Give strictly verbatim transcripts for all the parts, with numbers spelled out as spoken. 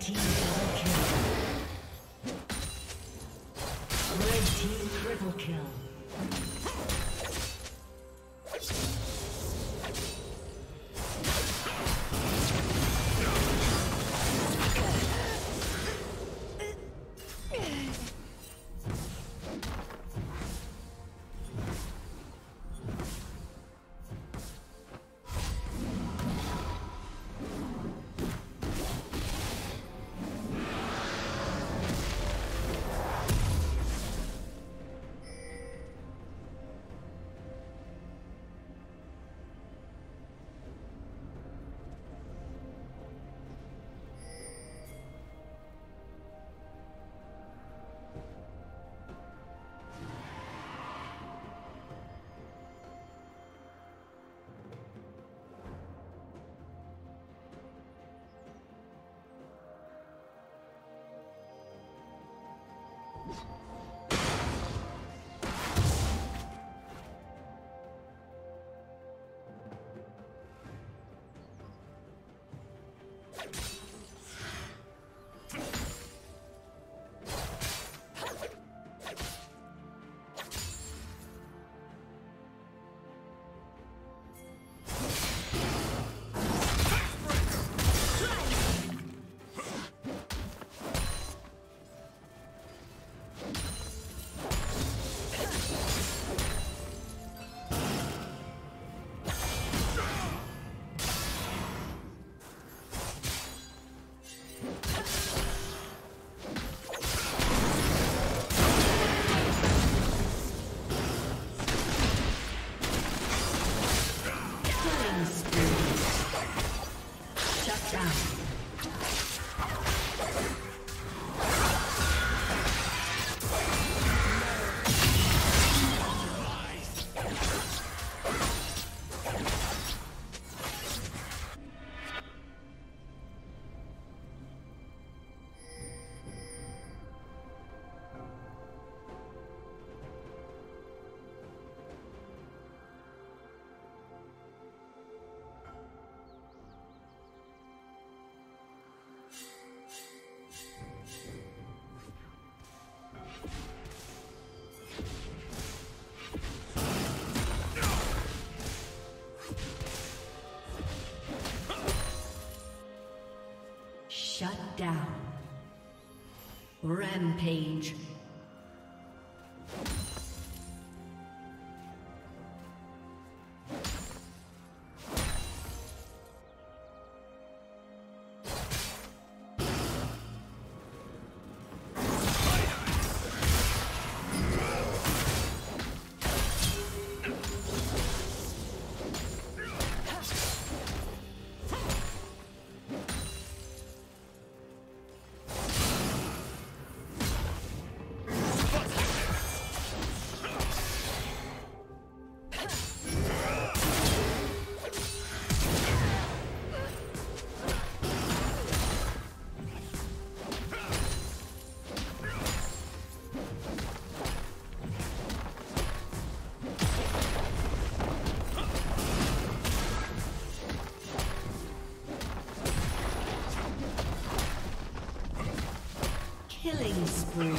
Red team double kill. Red team triple kill. Shut down. Rampage. Killing spree.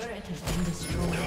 turret has been destroyed.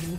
Blue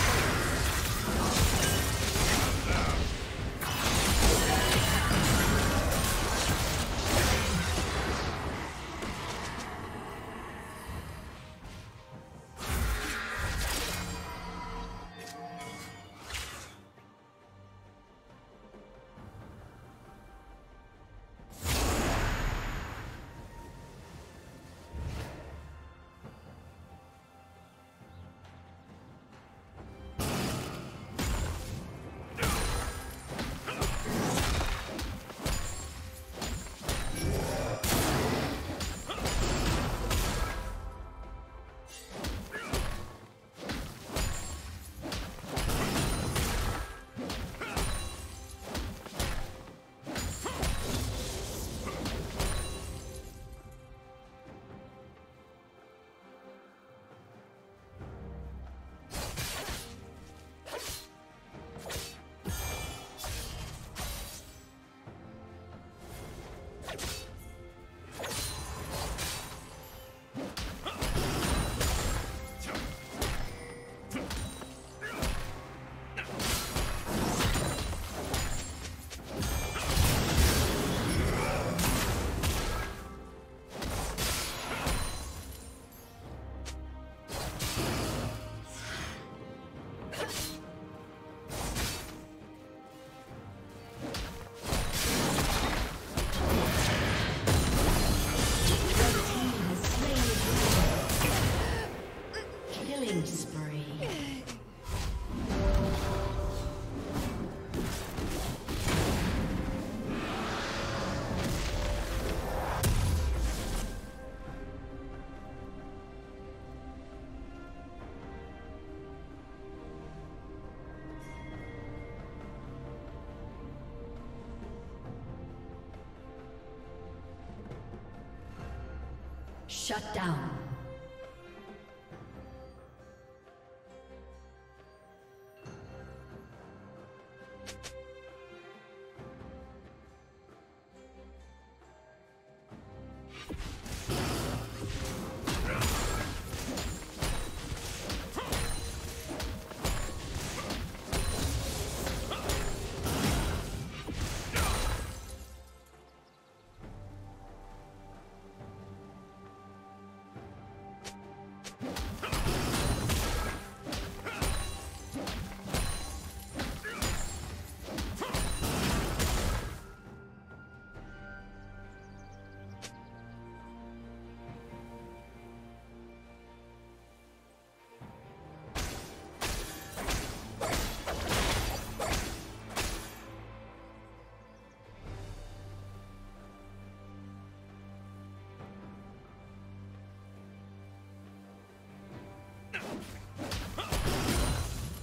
Shut down.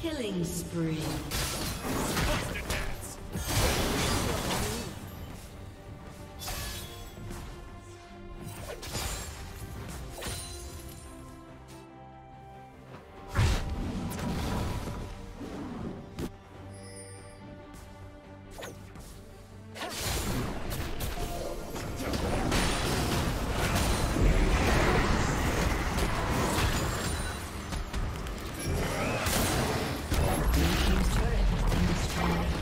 Killing spree. Turret has been destroyed.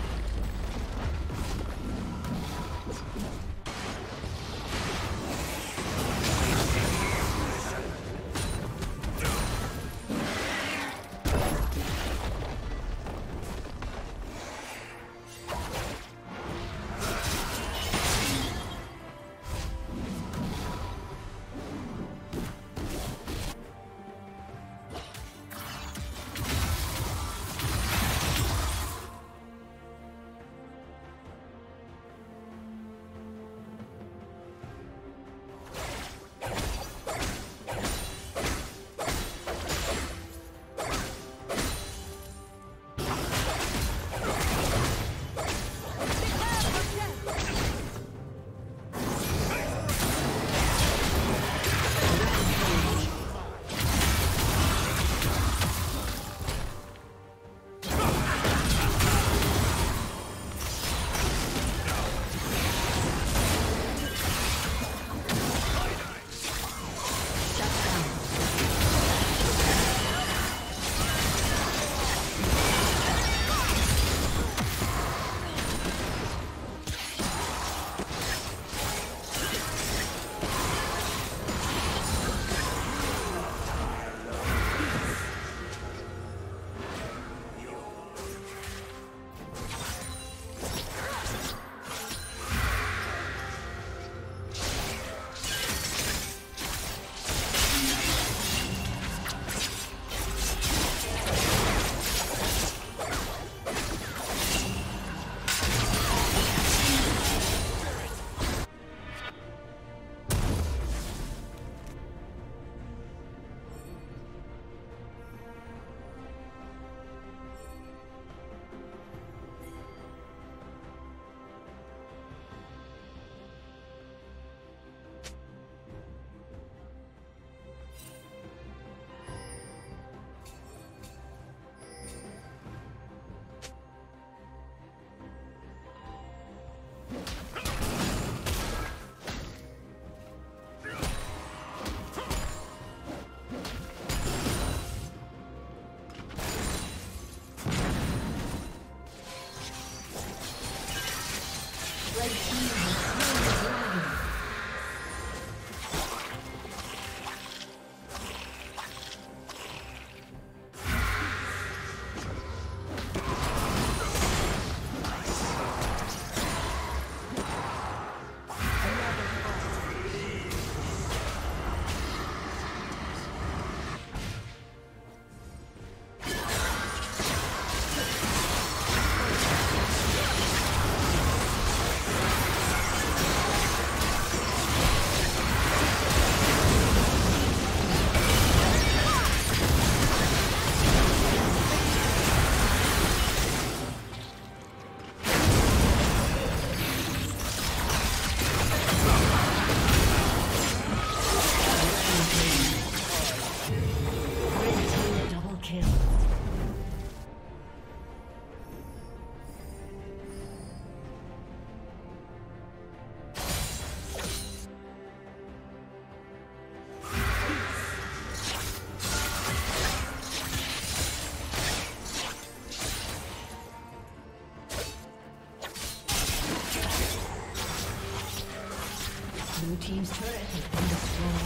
Blue team's turret has been destroyed.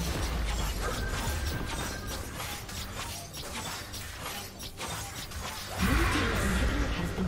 Blue team's inhibitor has been